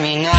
me know.